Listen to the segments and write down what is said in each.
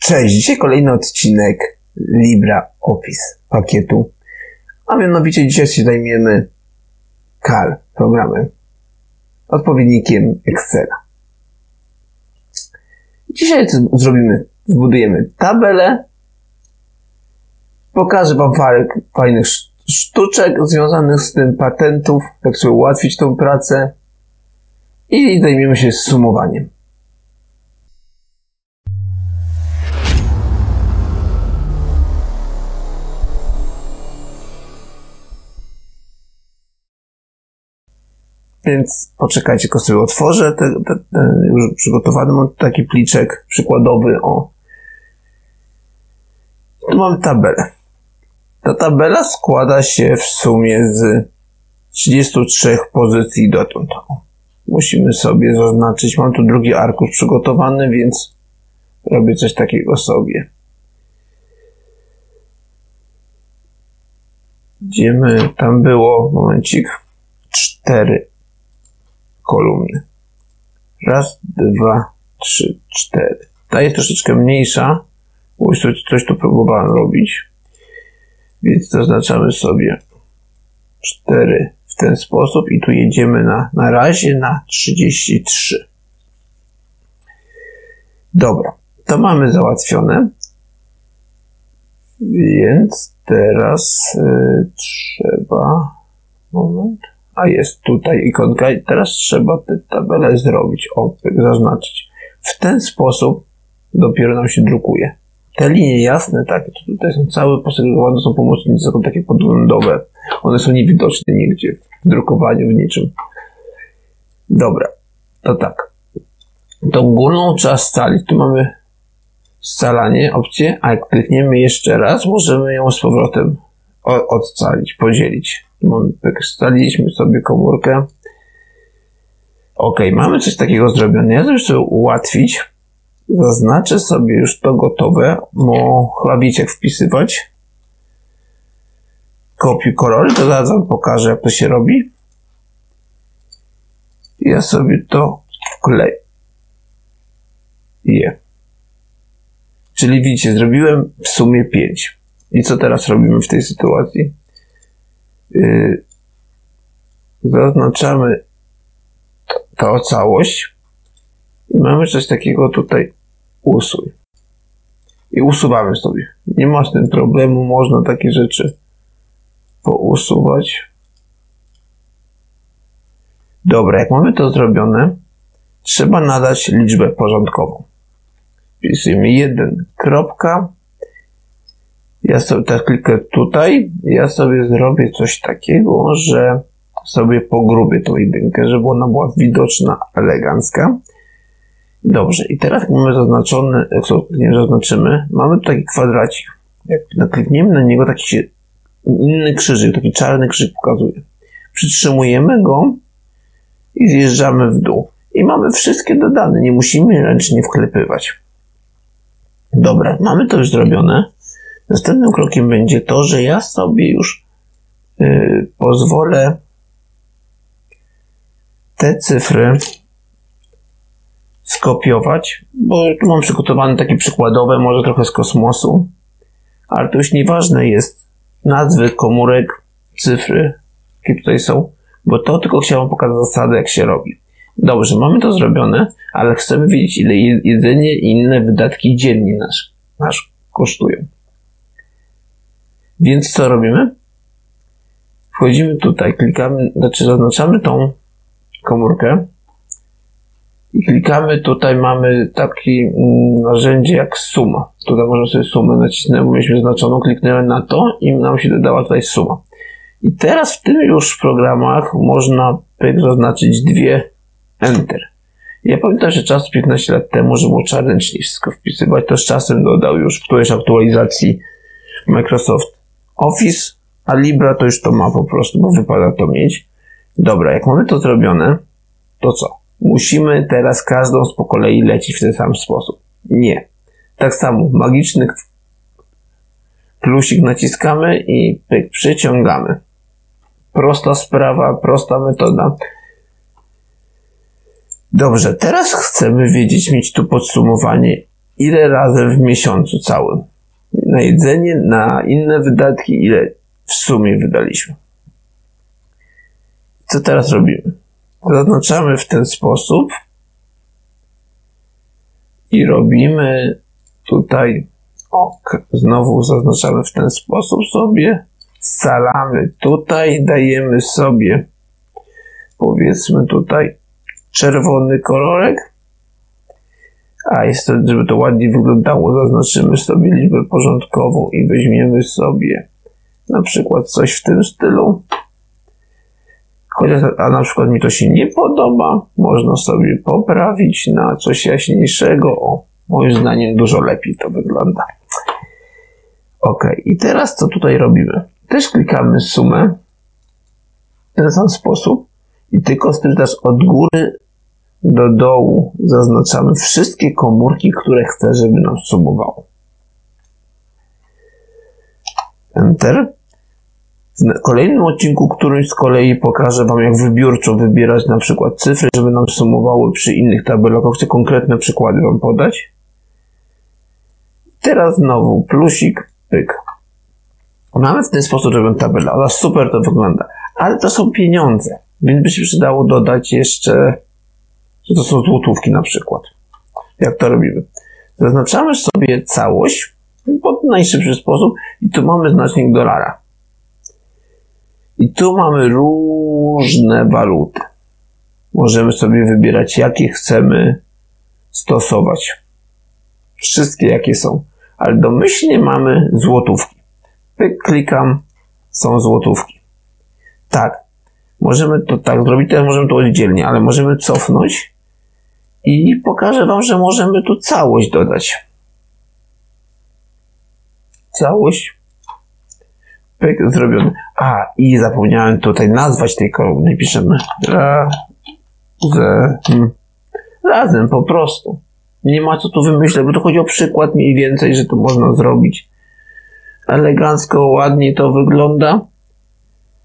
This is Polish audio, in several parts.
Cześć, dzisiaj kolejny odcinek LibreOffice pakietu, a mianowicie dzisiaj się zajmiemy Cal programem, odpowiednikiem Excela. Dzisiaj co zrobimy? Zbudujemy tabelę, pokażę Wam parę fajnych sztuczek związanych z tym, patentów, tak sobie ułatwić tą pracę i zajmiemy się sumowaniem. Więc poczekajcie, tylko sobie otworzę już przygotowany mam taki pliczek przykładowy. O. Tu mam tabelę. Ta tabela składa się w sumie z 33 pozycji dotąd. Musimy sobie zaznaczyć, mam tu drugi arkusz przygotowany, więc robię coś takiego sobie. Idziemy, tam było, momencik, 4 kolumny. Raz, dwa, trzy, cztery. Ta jest troszeczkę mniejsza, bo już coś tu próbowałem robić. Więc zaznaczamy sobie 4 w ten sposób i tu jedziemy na razie na 33. Dobra, to mamy załatwione. Więc teraz trzeba... Moment. A jest tutaj ikonka i teraz trzeba tę tabelę zrobić, zaznaczyć. W ten sposób dopiero nam się drukuje. Te linie jasne, tak, tutaj są całe posegregowane, są pomocnicze, są takie podglądowe. One są niewidoczne nigdzie w drukowaniu, w niczym. Dobra, to tak. Tą górną trzeba scalić. Tu mamy scalanie, opcję, a jak klikniemy jeszcze raz, możemy ją z powrotem odcalić, podzielić. Scaliliśmy sobie komórkę. Ok, mamy coś takiego zrobione. Ja żeby sobie ułatwić, zaznaczę sobie już to gotowe. Chlawiczek wpisywać. Kopiuj kolory, to zaraz wam pokażę, jak to się robi. Ja sobie to wkleję. Czyli widzicie, zrobiłem w sumie 5. I co teraz robimy w tej sytuacji? Zaznaczamy tą całość i mamy coś takiego tutaj usuń i usuwamy sobie, nie ma z tym problemu, można takie rzeczy pousuwać. Dobra, jak mamy to zrobione, trzeba nadać liczbę porządkową. Wpisujemy 1 kropka. Ja sobie tak kliknę tutaj, ja sobie zrobię coś takiego, że sobie pogrubię tą jedynkę, żeby ona była widoczna, elegancka. Dobrze, i teraz jak mamy zaznaczony, jak zaznaczymy, mamy taki kwadracik. Jak naklikniemy na niego, taki się inny krzyżyk, taki czarny krzyżyk pokazuje. Przytrzymujemy go i zjeżdżamy w dół. I mamy wszystkie dodane, nie musimy ręcznie wklepywać. Dobra, mamy to już zrobione. Następnym krokiem będzie to, że ja sobie już pozwolę te cyfry skopiować, bo tu mam przygotowane takie przykładowe, może trochę z kosmosu, ale to już nieważne jest nazwy komórek, cyfry, jakie tutaj są, bo to tylko chciałem pokazać zasadę, jak się robi. Dobrze, mamy to zrobione, ale chcemy wiedzieć, ile jedzenie i inne wydatki dziennie nas kosztują. Więc co robimy? Wchodzimy tutaj, klikamy, znaczy zaznaczamy tą komórkę i klikamy, tutaj mamy takie narzędzie jak suma. Tutaj możemy sobie sumę nacisnąć, bo mieliśmy zaznaczoną, kliknęłem na to i nam się dodała tutaj suma. I teraz w tym już programach można zaznaczyć 2 Enter. Ja pamiętam, że czas 15 lat temu, że było trzeba ręcznie wszystko wpisywać, to z czasem dodał już w którejś aktualizacji Microsoft Office, a Libra to już to ma po prostu, bo wypada to mieć. Dobra, jak mamy to zrobione, to co? Musimy teraz każdą z po kolei lecić w ten sam sposób. Nie. Tak samo magiczny plusik naciskamy i pyk, przyciągamy. Prosta sprawa, prosta metoda. Dobrze, teraz chcemy wiedzieć, mieć tu podsumowanie ile razy w miesiącu całym. Na jedzenie, na inne wydatki, ile w sumie wydaliśmy. Co teraz robimy? Zaznaczamy w ten sposób i robimy tutaj ok. Znowu zaznaczamy w ten sposób sobie, scalamy tutaj, dajemy sobie powiedzmy tutaj czerwony kolorek, a jeszcze, żeby to ładnie wyglądało, zaznaczymy sobie liczbę porządkową i weźmiemy sobie na przykład coś w tym stylu. Chociaż, a na przykład mi to się nie podoba, można sobie poprawić na coś jaśniejszego. O, moim zdaniem dużo lepiej to wygląda. Ok, i teraz co tutaj robimy? Też klikamy sumę w ten sam sposób i tylko teraz od góry do dołu zaznaczamy wszystkie komórki, które chcę, żeby nam sumowało. Enter. W kolejnym odcinku którymś z kolei pokażę Wam, jak wybiórczo wybierać na przykład cyfry, żeby nam sumowały przy innych tabelach. Chcę konkretne przykłady Wam podać. Teraz znowu plusik, pyk. Mamy w ten sposób robią tabelę, ale super to wygląda. Ale to są pieniądze, więc by się przydało dodać jeszcze, że to są złotówki na przykład. Jak to robimy? Zaznaczamy sobie całość pod najszybszy sposób i tu mamy znacznik dolara. I tu mamy różne waluty. Możemy sobie wybierać, jakie chcemy stosować. Wszystkie, jakie są. Ale domyślnie mamy złotówki. Klikam, są złotówki. Tak, możemy to tak zrobić, teraz możemy to oddzielnie, ale możemy cofnąć i pokażę Wam, że możemy tu całość dodać. Całość. Pyk, zrobiony. A, i zapomniałem tutaj nazwać tej kolumny. Piszemy razem po prostu. Nie ma co tu wymyślać, bo tu chodzi o przykład mniej więcej, że to można zrobić. Elegancko, ładnie to wygląda.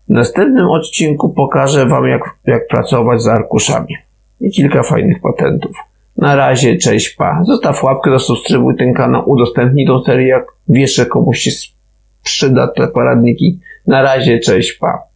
W następnym odcinku pokażę Wam, jak pracować z arkuszami. I kilka fajnych patentów. Na razie, cześć, pa. Zostaw łapkę, zasubskrybuj ten kanał, udostępnij tą serię, jak wiesz, że komuś się przyda te poradniki. Na razie, cześć, pa.